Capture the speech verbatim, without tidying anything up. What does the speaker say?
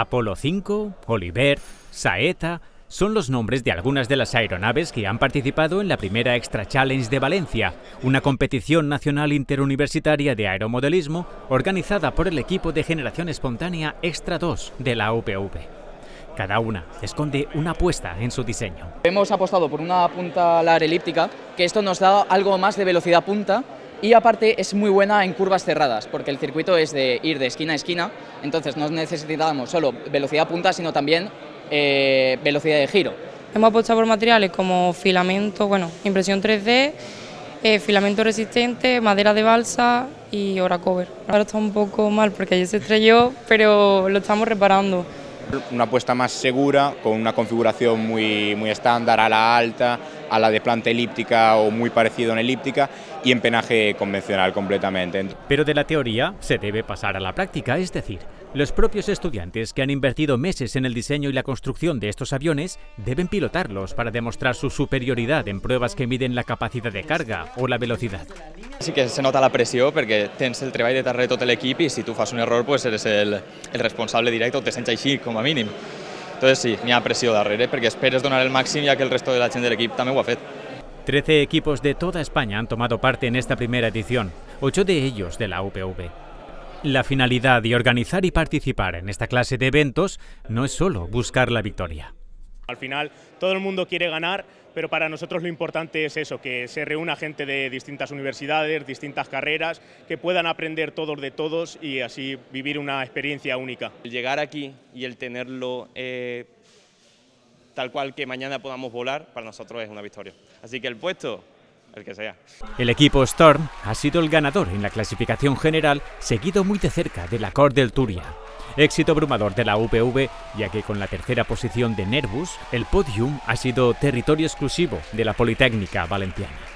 Apolo cinco, Oliver, Saeta son los nombres de algunas de las aeronaves que han participado en la primera XtraChallenge de Valencia, una competición nacional interuniversitaria de aeromodelismo organizada por el equipo de generación espontánea Xtra dos de la U P V. Cada una esconde una apuesta en su diseño. Hemos apostado por una punta alar elíptica, que esto nos da algo más de velocidad punta y aparte es muy buena en curvas cerradas, porque el circuito es de ir de esquina a esquina, entonces no necesitamos solo velocidad punta, sino también eh, velocidad de giro. Hemos apostado por materiales como filamento, bueno, impresión tres D, eh, filamento resistente, madera de balsa y Oracover. Ahora está un poco mal porque ayer se estrelló, pero lo estamos reparando. Una apuesta más segura, con una configuración muy, muy estándar, a la alta, a la de planta elíptica o muy parecido en elíptica y en penaje convencional completamente. Pero de la teoría se debe pasar a la práctica, es decir, los propios estudiantes que han invertido meses en el diseño y la construcción de estos aviones deben pilotarlos para demostrar su superioridad en pruebas que miden la capacidad de carga o la velocidad. Sí que se nota la pressió perquè tens el treball de darrere tot l'equip i si tu fas un error pues eres el, el responsable directe o te sents així com a mínim. Entonces sí, n'hi ha pressió darrere perquè esperes donar el màxim ja que el resto de la gent de l'equip també ho ha fet. trece equipos de toda España han tomado parte en esta primera edición, ocho de ellos de la U P V. La finalidad de organizar y participar en esta clase de eventos no es solo buscar la victoria. Al final todo el mundo quiere ganar, pero para nosotros lo importante es eso, que se reúna gente de distintas universidades, distintas carreras, que puedan aprender todos de todos y así vivir una experiencia única. El llegar aquí y el tenerlo eh, tal cual que mañana podamos volar, para nosotros es una victoria. Así que el puesto, el que sea. El equipo Storm ha sido el ganador en la clasificación general, seguido muy de cerca de la Cor del Turia. Éxito abrumador de la U P V, ya que con la tercera posición de Nervus, el podium ha sido territorio exclusivo de la Politécnica Valenciana.